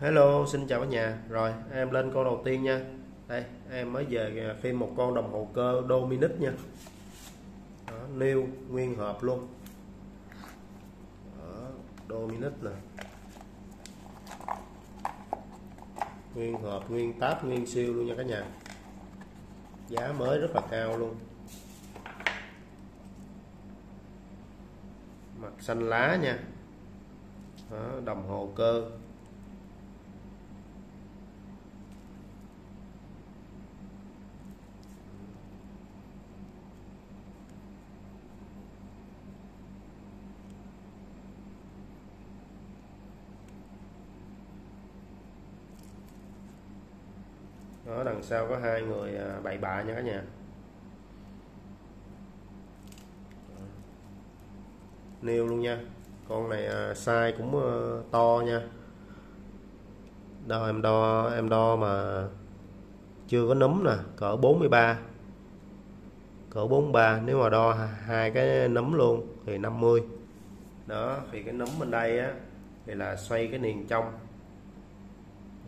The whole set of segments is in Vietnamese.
Hello, xin chào cả nhà. Rồi, em lên con đầu tiên nha. Đây, em mới về phim một con đồng hồ cơ Dominic nha. Đó, new nguyên hộp luôn. Đó, Dominic nè. Nguyên hộp, nguyên táp, nguyên siêu luôn nha cả nhà. Giá mới rất là cao luôn. Mặt xanh lá nha. Đó, đồng hồ cơ. Đó, đằng sau có hai người bậy bạ nha cả nhà. Nêu luôn nha. Con này size cũng to nha. Đâu em đo mà chưa có núm nè, cỡ 43. Cỡ 43, nếu mà đo hai cái núm luôn thì 50. Đó, thì cái núm bên đây á thì là xoay cái niền trong.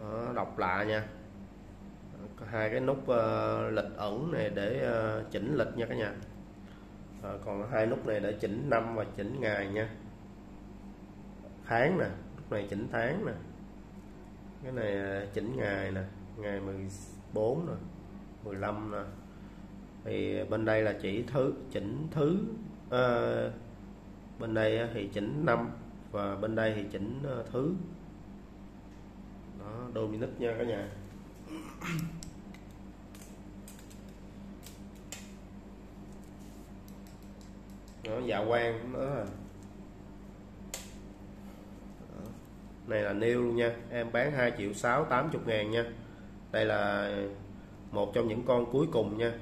Đó, độc lạ nha. Có hai cái nút lịch ẩn này để chỉnh lịch nha cả nhà. Còn hai nút này để chỉnh năm và chỉnh ngày nha. Tháng nè, lúc này chỉnh tháng nè. Cái này chỉnh ngày nè, ngày 14 nè, 15 nè. Thì bên đây là chỉ thứ chỉnh thứ, bên đây thì chỉnh năm và bên đây thì chỉnh thứ. Đó, Dominic nha cả nhà. Nó dạ quang nữa. Này là nêu luôn nha. Em bán 2.680.000 nha. Đây là một trong những con cuối cùng nha.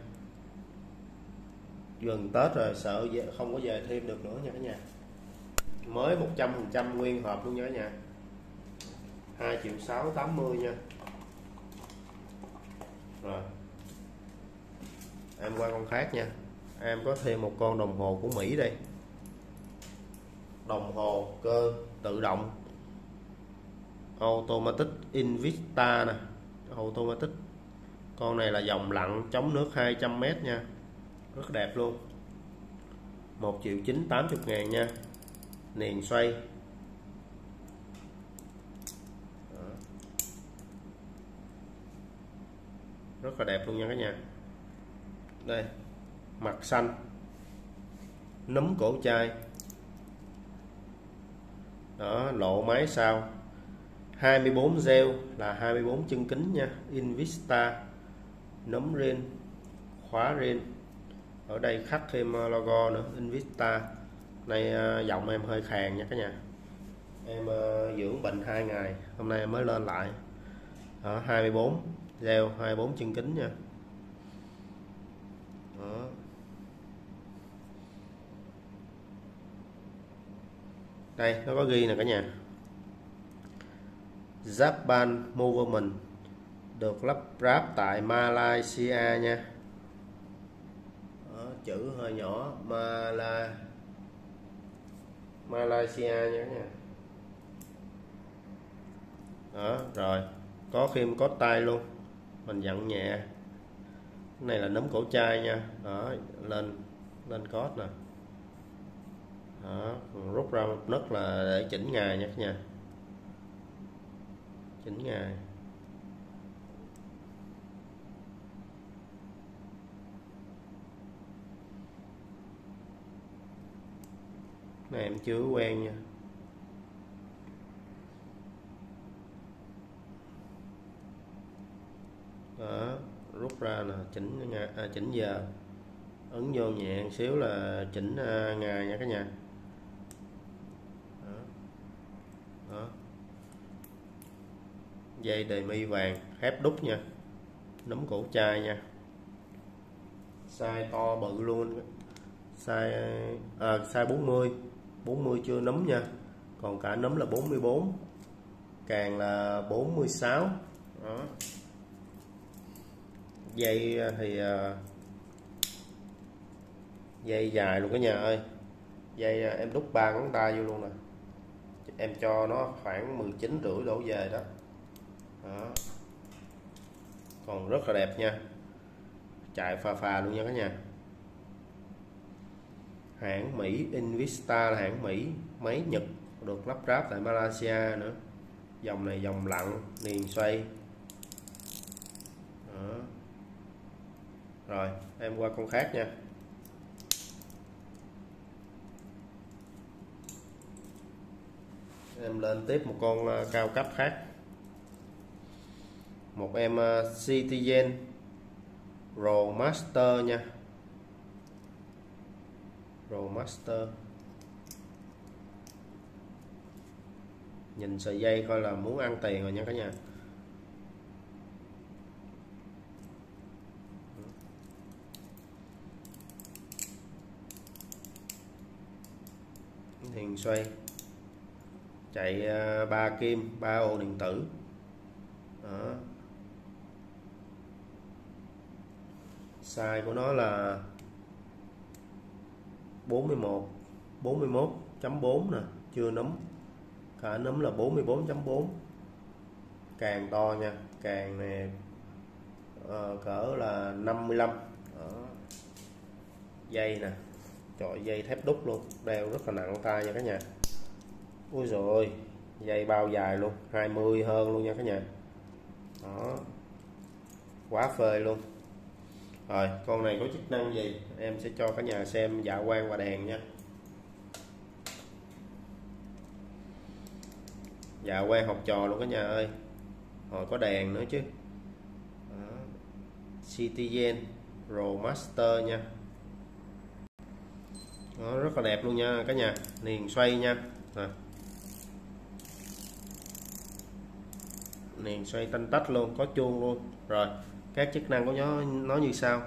Gần Tết rồi sợ không có về thêm được nữa nha cả nhà. Mới 100% nguyên hộp luôn nha cả nhà. 2.680.000 nha. Rồi. Em qua con khác nha. Em có thêm một con đồng hồ của Mỹ đây. Đồng hồ cơ tự động automatic Invicta nè, automatic. Con này là dòng lặn chống nước 200m nha. Rất đẹp luôn. 1.980.000 nha. Niềng xoay. Rất là đẹp luôn nha cả nhà. Đây, mặt xanh, núm cổ chai. Đó, lộ máy sau 24 gel là 24 chân kính nha. Invicta, núm ren, khóa ren. Ở đây khắc thêm logo nữa, Invicta. Nay giọng em hơi khàn nha cả nhà. Em dưỡng bệnh 2 ngày, hôm nay em mới lên lại. Đó, 24 gel, 24 chân kính nha. Đó. Đây nó có ghi nè cả nhà. Japan Movement được lắp ráp tại Malaysia nha. Đó, chữ hơi nhỏ Malaysia nha cả nhà. Đó, rồi có thêm có tay luôn. Mình dặn nhẹ. Cái này là nấm cổ chai nha. Đó, lên code nè. Đó, rút ra một nấc là để chỉnh ngày nha các nhà. Chỉnh ngày. Này em chưa quen nha. Đó, rút ra là chỉnh ngày, chỉnh giờ. Ấn vô nhẹ một xíu là chỉnh ngày nha các nhà. Đó. Đó. Dây đề mi vàng khép đúc nha. Núm cổ chai nha. Size to bự luôn. Size 40. 40 chưa núm nha. Còn cả núm là 44. Càng là 46. Đó. Dây thì dây dài luôn cả nhà ơi. Dây em đút 3 ngón tay vô luôn nè. Em cho nó khoảng 19 rưỡi đổ về đó. Đó. Còn rất là đẹp nha, chạy phà phà luôn nha các nhà. Hãng Mỹ, Invicta là hãng Mỹ, máy Nhật, được lắp ráp tại Malaysia nữa. Dòng này dòng lặn niềng xoay. Đó. Rồi em qua con khác nha. Em lên tiếp một con cao cấp khác. Một em Citizen Promaster nha. Promaster. Nhìn sợi dây coi là muốn ăn tiền rồi nha cả nhà. Thiền xoay. Chạy 3 kim, 3 ô điện tử. Đó. Size của nó là 41, 41.4 nè, chưa nấm. Cả nấm là 44.4. Càng to nha, càng này cỡ là 55. Đó. Dây nè. Trời, dây thép đúc luôn, đeo rất là nặng tay nha cả nhà. Ôi dồi ôi, dây bao dài luôn, 20 hơn luôn nha các nhà. Đó. Quá phê luôn. Rồi, con này có chức năng gì? Em sẽ cho cả nhà xem dạ quang và đèn nha. Dạ quang học trò luôn cả nhà ơi. Rồi có đèn nữa chứ. Đó. Citizen Promaster nha. Nó rất là đẹp luôn nha cả nhà, niềng xoay nha. À. Niềng xoay tanh tách luôn, có chuông luôn. Rồi các chức năng của nó như sau: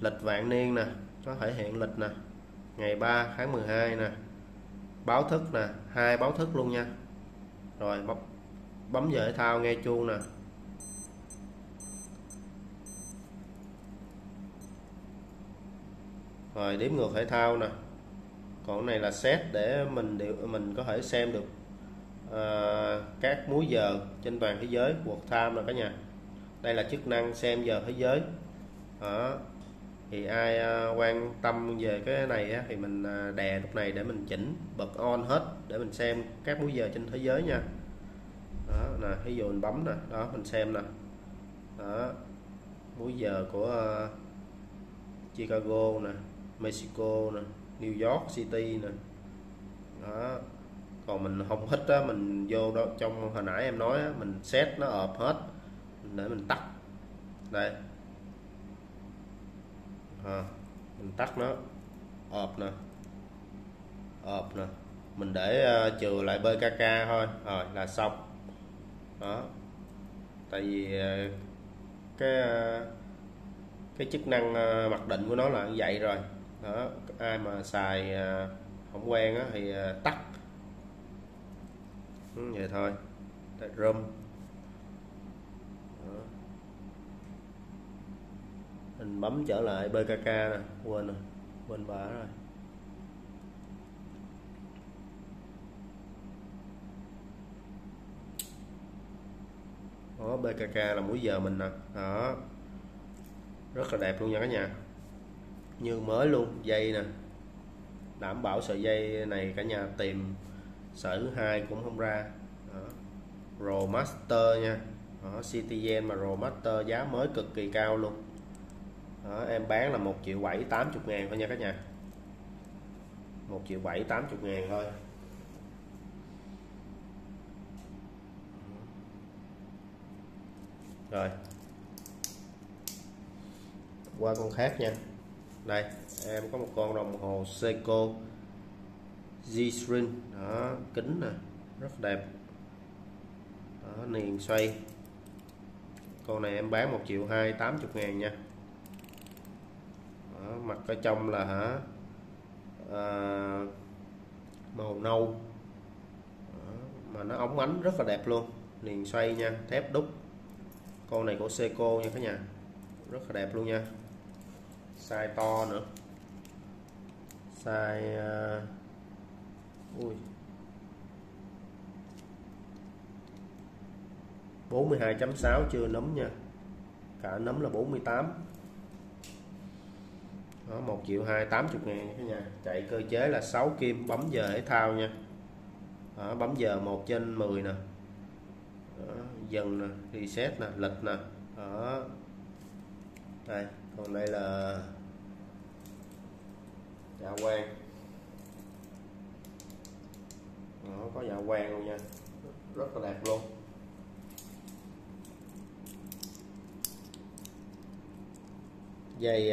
lịch vạn niên nè, có thể hiện lịch nè, ngày 3 tháng 12 nè, báo thức nè, 2 báo thức luôn nha. Rồi bấm giờ thể thao nghe chuông nè. Rồi đếm ngược thể thao nè. Còn này là set để mình có thể xem được các múi giờ trên toàn thế giới, world time rồi cả nhà. Đây là chức năng xem giờ thế giới. Đó. Thì ai quan tâm về cái này thì mình đè lúc này để mình chỉnh bật on hết để mình xem các múi giờ trên thế giới nha. Đó nè, ví dụ mình bấm nè, đó mình xem nè. Đó. Múi giờ của Chicago nè, Mexico nè, New York City nè. Đó. Còn mình không thích á, mình vô đó trong hồi nãy em nói á, mình set nó ợp hết để mình tắt. Đây. À, mình tắt nó. Ợp nè. Ợp nè. Mình để trừ lại BKK thôi, rồi là xong. Đó. Tại vì cái chức năng mặc định của nó là như vậy rồi. Đó, ai mà xài không quen á, thì tắt. Ừ, vậy thôi. Tại room. Đó. Mình bấm trở lại BKK nè, quên rồi, quên bả rồi. Đó, BKK là múi giờ mình nè. Đó. Rất là đẹp luôn nha cả nhà. Như mới luôn, dây nè. Đảm bảo sợi dây này cả nhà tìm sợi thứ hai cũng không ra. Đó. Promaster nha. Đó, Citizen mà Promaster giá mới cực kỳ cao luôn. Đó, em bán là 1.780.000 thôi nha các nhà. 1.780.000 thôi. Rồi. Qua con khác nha. Đây, em có một con đồng hồ Seiko J.Springs. Đó, kính nè, rất đẹp. Đó, niềng xoay. Con này em bán 1.280.000 nha. Đó, mặt ở trong là màu nâu. Đó, mà nó óng ánh rất là đẹp luôn. Niềng xoay nha, thép đúc. Con này của Seiko nha cả nhà. Rất là đẹp luôn nha. Size to nữa. Size ui. 42.6 chưa nấm nha, cả nấm là 48. Đó, 1.280.000 cả nhà. Chạy cơ chế là 6 kim, bấm giờ thể thao nha. Đó, bấm giờ 1/10 nè. Đó, dần nè, reset nè, lịch nè. Đó. Đây, còn đây là dạ quang. Đó, có dạ quang luôn nha. Rất là đẹp luôn. Dây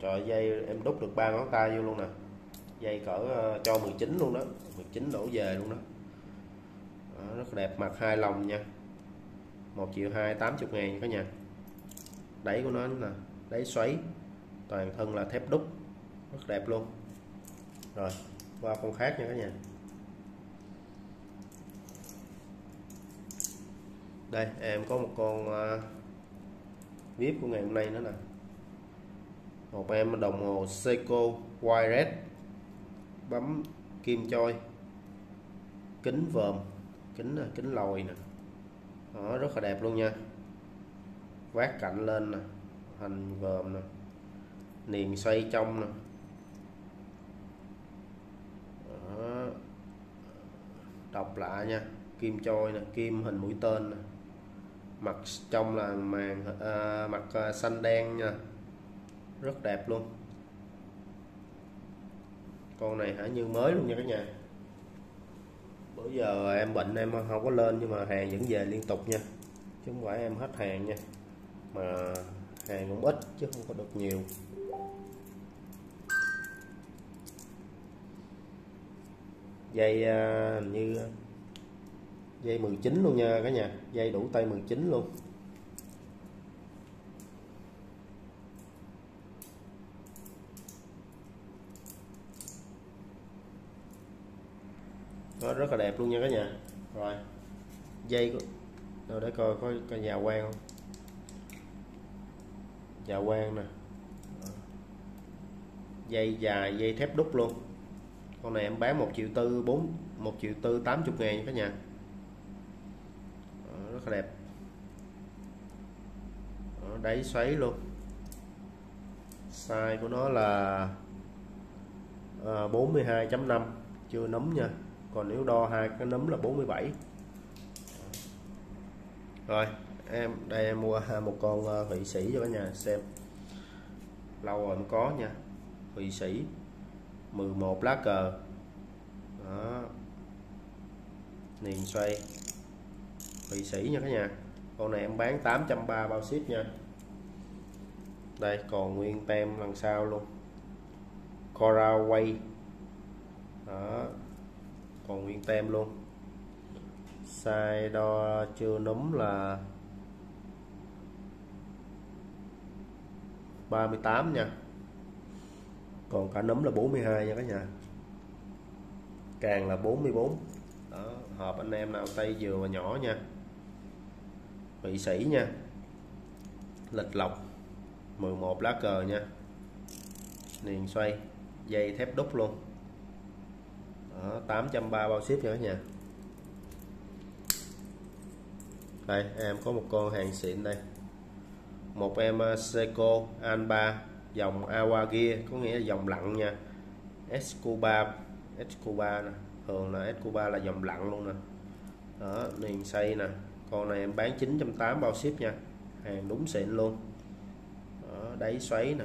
trời, dây em đúc được 3 ngón tay vô luôn nè. Dây cỡ cho 19 luôn đó, 19 đổ về luôn đó. Đó, rất đẹp, mặt hai lòng nha. 1.280.000 cả nhà. Đáy của nó là đáy xoáy, toàn thân là thép đúc, rất đẹp luôn. Rồi qua con khác nha cả nhà. Đây em có một con vip của ngày hôm nay nữa nè. Một em đồng hồ Seiko Wired, bấm kim choi, kính vòm, kính lồi nè. Đó, rất là đẹp luôn nha. Vát cạnh lên nè, hình vòm nè, niềng xoay trong nè. Đó. Độc lạ nha, kim choi nè, kim hình mũi tên nè. Mặt trong là màng mặt xanh đen nha, rất đẹp luôn. Con này hả như mới luôn nha cả nhà. Bữa giờ em bệnh em không có lên nhưng mà hàng vẫn về liên tục nha, chứ không phải em hết hàng nha, mà hàng cũng ít chứ không có được nhiều. Dây như dây 19 luôn nha cả nhà, dây đủ tay 19 luôn. Nó rất là đẹp luôn nha cả nhà. Rồi dây rồi để coi có dạ quang không, dạ quang nè, dây dài, dây thép đúc luôn. Con này em bán 1.480.000 cả nhà. Rất là đẹp. Đó, đáy xoáy luôn. Size của nó là 42.5, chưa nấm nha. Còn nếu đo hai cái nấm là 47. Rồi em đây em mua một con Thụy Sĩ cho cả nhà xem, lâu rồi mới có nha. Thụy Sĩ 11 lá cờ. Đó, niềng xoay Thụy Sĩ nha cả nhà. Con này em bán 830 bao ship nha. Đây còn nguyên tem đằng sau luôn, Coral Way. Đó, còn nguyên tem luôn. Size đo chưa núm là 38 nha. Còn cả núm là 42 nha cả nhà. Càng là 44. Đó, hợp anh em nào tay vừa và nhỏ nha. Thụy Sĩ nha. Lịch lọc 11 lá cờ nha. Niềng xoay, dây thép đúc luôn. Đó, 830 bao ship nữa nha. Đây em có một con hàng xịn đây. Một em Seiko Alba dòng Awagear, có nghĩa là dòng lặn nha. Escobar nè, thường là Escobar là dòng lặn luôn nè. Đó, niềng xây nè. Con này em bán 980 bao ship nha. Hàng đúng xịn luôn. Đó, đáy xoáy nè.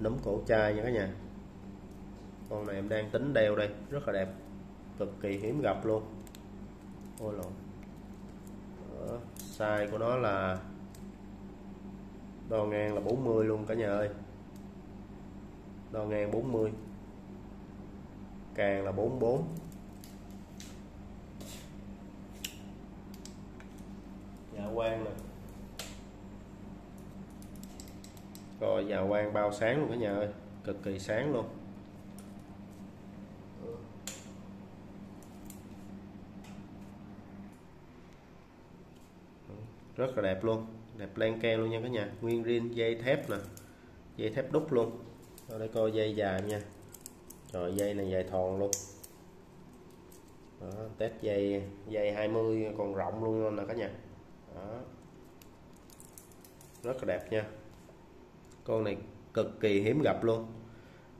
Núm cổ chai nha các nhà. Con này em đang tính đeo đây, rất là đẹp, cực kỳ hiếm gặp luôn. Ôi lộn. Đó, size của nó là đo ngang là 40 luôn cả nhà ơi. Đo ngang 40, càng là 44. Dạ quang nè. Rồi dạ quang bao sáng luôn cả nhà ơi, cực kỳ sáng luôn. Rất là đẹp luôn, đẹp len ken luôn nha cả nhà. Nguyên riêng dây thép nè, dây thép đúc luôn. Rồi đây coi dây dài nha. Rồi dây này dài thòn luôn. Đó, test dây 20 còn rộng luôn nè cả nhà. Đó, rất là đẹp nha, con này cực kỳ hiếm gặp luôn,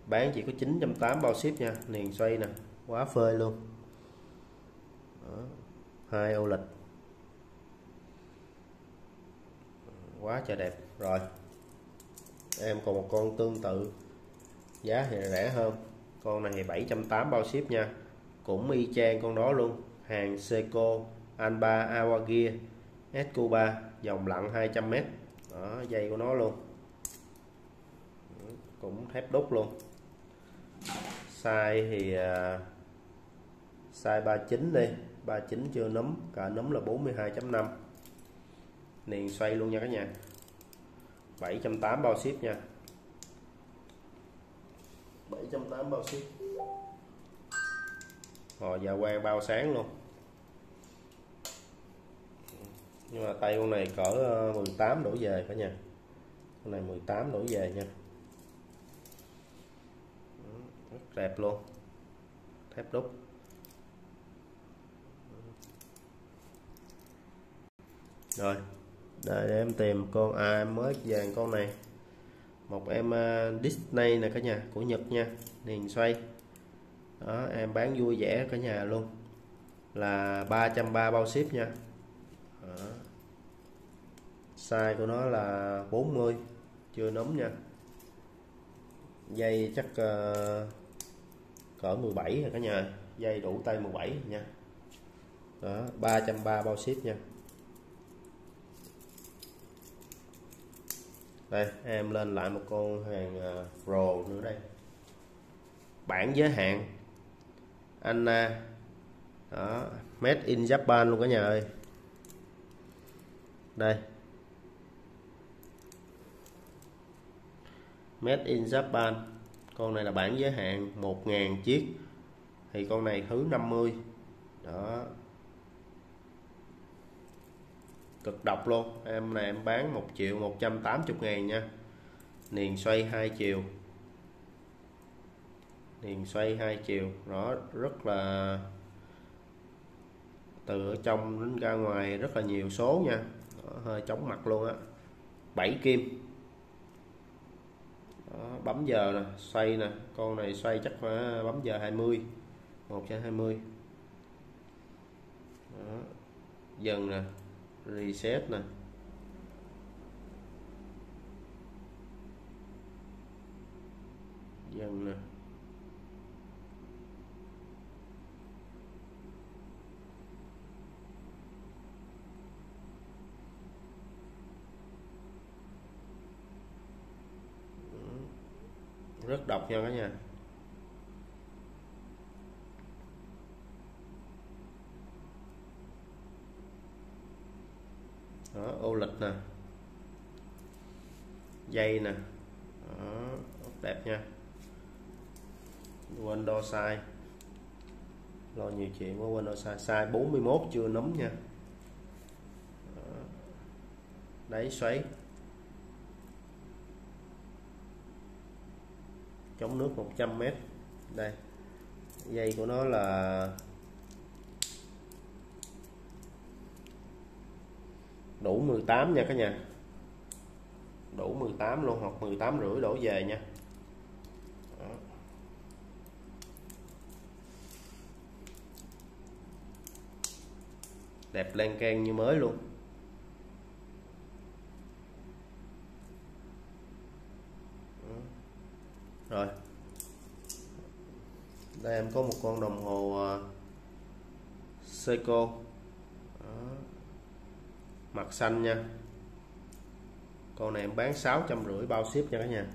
bán chỉ có 980 bao ship nha. Niền xoay nè, quá phê luôn. Đó, 2 ô lịch quá trời đẹp. Rồi em còn một con tương tự, giá thì rẻ hơn, con này thì 780 bao ship nha, cũng y chang con đó luôn, hàng Seiko Alba Awagear S-3 dòng lặn 200m. Đó, dây của nó luôn, cũng thép đúc luôn. Size thì size 39 đi, 39 chưa núm, cả núm là 42.5. Niền xoay luôn nha cả nhà, 780 bao ship nha, 780 bao ship. Rồi dạ quang bao sáng luôn. Nhưng mà tay con này cỡ 18 đổ về cả nhà, con này 18 đổ về nha, rất đẹp luôn, thép đúc. Rồi để em tìm con em mới vàng con này, một em Disney nè cả nhà, của Nhật nha. Niền xoay đó, em bán vui vẻ cả nhà luôn, là 330 bao ship nha. Đó, size của nó là 40 chưa nấm nha, dây chắc cỡ 17 rồi cả nhà, dây đủ tay 17 nha. Đó, 330 bao ship nha. Đây em lên lại một con hàng Pro nữa đây, bản giới hạn Anna. Đó, made in Japan luôn cả nhà ơi. Đây, made in Japan, con này là bản giới hạn 1000 chiếc, thì con này thứ 50. Đó, cực độc luôn. Em này em bán 1.180.000 nha. Niền xoay 2 chiều, niền xoay 2 chiều. Nó rất là, từ ở trong đến ra ngoài rất là nhiều số nha. Đó, hơi chóng mặt luôn á. 7 kim. Đó, bấm giờ nè, xoay nè. Con này xoay chắc phải bấm giờ 20, 1/20. Đó, dần nè, reset nè. Dần nè. Rất độc nha cả nhà. Đó, ô lịch nè, dây nè. Đó, đẹp nha. Quên đo size, lo nhiều chuyện quá quên đo size. Size 41 chưa nấm nha. Đó, đáy xoáy, chống nước 100m. Đây, dây của nó là đủ 18 nha cả nhà, đủ 18 luôn, hoặc 18 rưỡi đổ về nha. Đó, đẹp lan can như mới luôn. Đó, rồi đây em có một con đồng hồ Seiko. Đó, mặt xanh nha, con này em bán 650 bao ship nha cả nhà,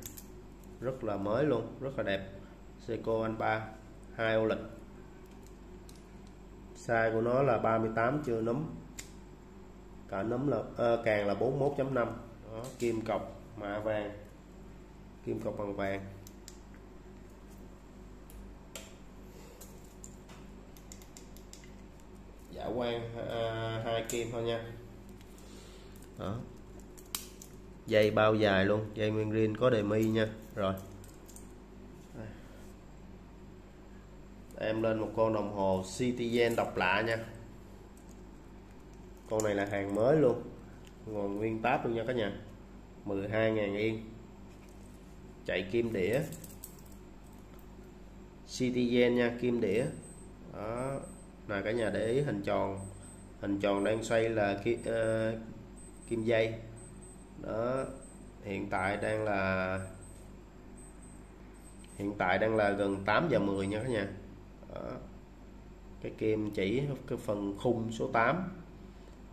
rất là mới luôn, rất là đẹp. Seiko Alba 2 ô lịch, size của nó là 38 chưa núm, cả núm là càng là 41.5. Đó, kim cọc mạ vàng, kim cọc bằng vàng. Dạ quang 2 kim thôi nha. Đó, dây bao dài luôn, dây nguyên rin có đề mi nha. Rồi em lên một con đồng hồ Citizen độc lạ nha. Con này là hàng mới luôn, còn nguyên táp luôn nha các nhà. 12.000 yên, chạy kim đĩa Citizen nha, kim đĩa đó. Là cả nhà để ý hình tròn, hình tròn đang xoay là kim dây đó. Hiện tại đang là gần 8 giờ 10 nha các nhà. Đó. Cái kim chỉ cái phần khung số 8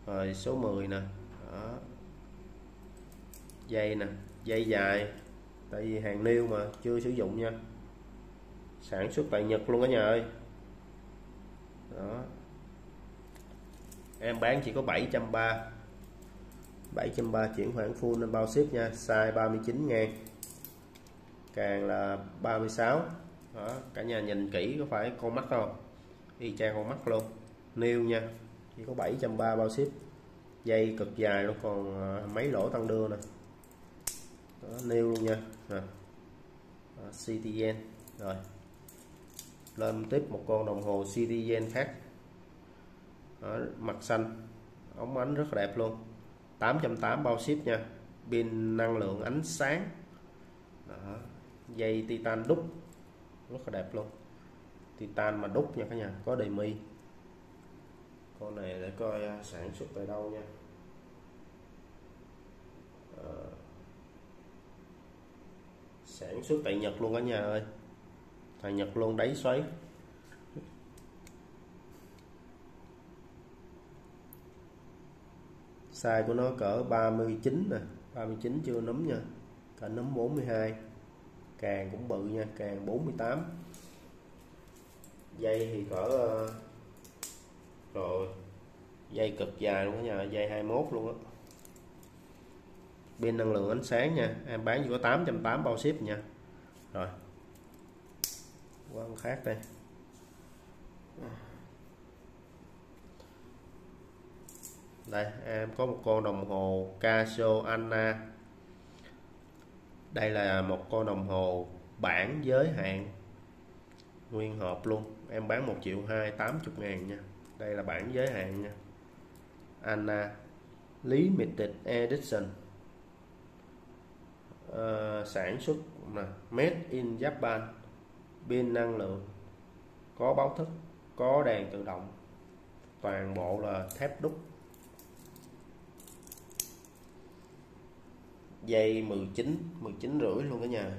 rồi số 10 nè. Đó. Dây nè, dây dài, tại vì hàng niêu mà chưa sử dụng nha, sản xuất tại Nhật luôn cả nhà ơi. Đó. Em bán chỉ có 730, chuyển khoản full lên bao ship nha. Size 39.000, càng là 36. Đó. Cả nhà nhìn kỹ có phải con mắt không, y chang con mắt luôn, niêu nha, chỉ có 730 bao ship. Dây cực dài luôn, còn mấy lỗ tăng đưa nè, niêu luôn nha. Citizen. Rồi lên tiếp một con đồng hồ Citizen khác. Đó, mặt xanh, ống ánh rất đẹp luôn, 880 bao ship nha. Pin năng lượng ánh sáng. Đó. Dây titan đúc, rất là đẹp luôn, titan mà đúc nha các nhà, có đầy mi. Con này để coi sản xuất tại đâu nha. Sản xuất tại Nhật luôn cả nhà ơi, tại Nhật luôn, đáy xoáy. Size của nó cỡ 39 nè, 39 chưa nấm nha, cả nấm 42, càng cũng bự nha, càng 48. Dây thì cỡ rồi, dây cực dài luôn cả nhà, dây 21 luôn á. Pin năng lượng ánh sáng nha, em bán chỉ có 880 bao ship nha. Rồi qua con khác đây. Đây em có một con đồng hồ Casio ANNA. Đây là một con đồng hồ bản giới hạn, nguyên hộp luôn, em bán 1.280.000 nha. Đây là bản giới hạn nha, ANNA Limited Edition. Sản xuất nè, Made in Japan, pin năng lượng, có báo thức, có đèn tự động, toàn bộ là thép đúc. Dây 19 rưỡi luôn cả nhà.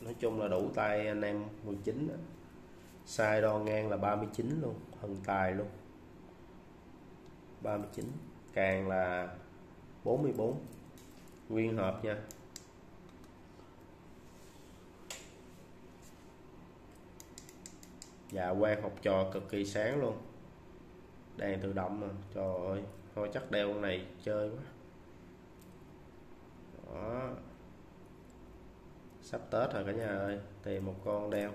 Nói chung là đủ tay anh em 19. Size đo ngang là 39 luôn, thần tài luôn, 39, càng là 44, nguyên hộp nha. Dạ quang học trò cực kỳ sáng luôn, đèn tự động nè. Trời ơi, thôi chắc đeo con này chơi quá. Đó. Sắp Tết rồi cả nhà ơi, tìm một con đeo.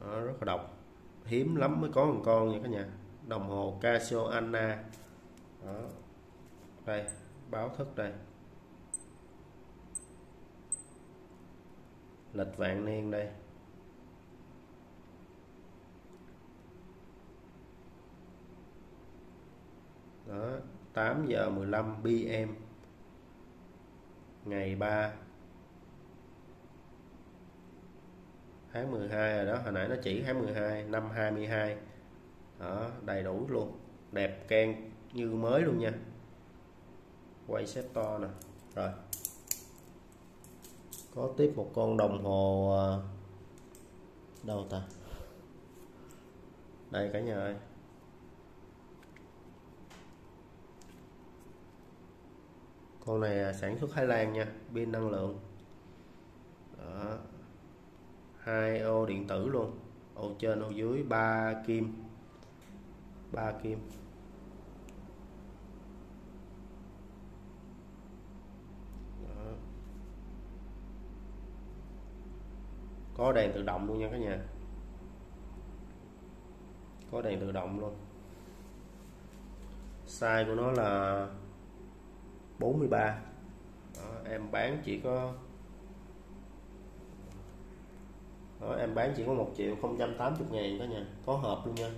Đó, rất là độc, hiếm lắm mới có một con nha cả nhà. Đồng hồ Casio ANNA. Đó. Đây, báo thức đây, lịch vạn niên đây. Đó, 8 giờ 15 PM, ngày 3 tháng 12 rồi đó, hồi nãy nó chỉ tháng 12 năm 22. Đó, đầy đủ luôn, đẹp keng như mới luôn nha. Quay xếp to nè. Rồi có tiếp một con đồng hồ đâu ta, đây cả nhà ơi. Con này sản xuất Thái Lan nha, pin năng lượng. Đó. 2 ô điện tử luôn, ô trên ô dưới, 3 kim. Đó. Có đèn tự động luôn nha các nhà, có đèn tự động luôn. Size của nó là 43. Đó, em bán chỉ có Đó, em bán chỉ có 1.080.000 đó nha, có hộp luôn nha.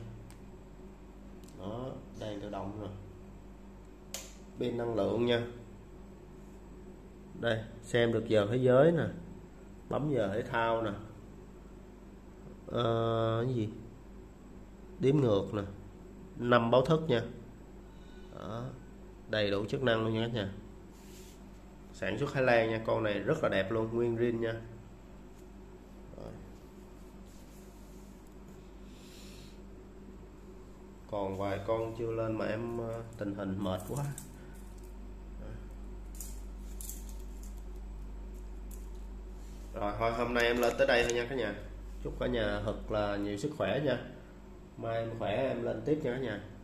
Đó, đèn tự động rồi, pin năng lượng nha. Đây, xem được giờ thế giới nè, bấm giờ thể thao nè, cái gì đếm ngược nè, 5 báo thức nha. Đó, đầy đủ chức năng luôn nha các nhà. Sản xuất Thái Lan nha, con này rất là đẹp luôn, nguyên zin nha. Còn vài con chưa lên mà em tình hình mệt quá. Rồi thôi, hôm nay em lên tới đây thôi nha các nhà. Chúc cả nhà thật là nhiều sức khỏe nha. Mai em khỏe em lên tiếp nha các nhà.